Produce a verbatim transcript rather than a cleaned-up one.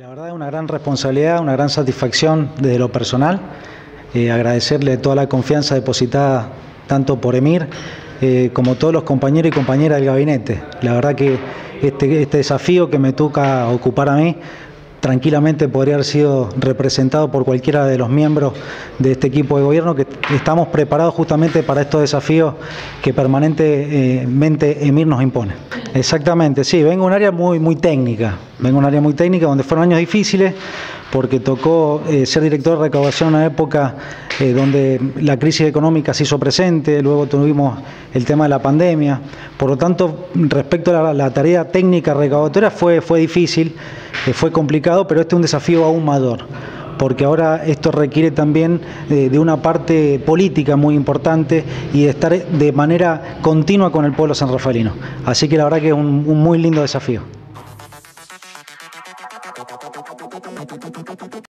La verdad es una gran responsabilidad, una gran satisfacción desde lo personal. Eh, agradecerle toda la confianza depositada tanto por Emir eh, como todos los compañeros y compañeras del gabinete. La verdad que este, este desafío que me toca ocupar a mí tranquilamente podría haber sido representado por cualquiera de los miembros de este equipo de gobierno, que estamos preparados justamente para estos desafíos que permanentemente Emir nos impone. Exactamente, sí, vengo a un área muy, muy técnica, vengo a un área muy técnica donde fueron años difíciles, porque tocó eh, ser director de recaudación en una época eh, donde la crisis económica se hizo presente, luego tuvimos el tema de la pandemia, por lo tanto, respecto a la, la tarea técnica recaudatoria fue, fue difícil, eh, fue complicado, pero este es un desafío aún mayor, porque ahora esto requiere también de, de una parte política muy importante y de estar de manera continua con el pueblo sanrafaelino. Así que la verdad que es un, un muy lindo desafío.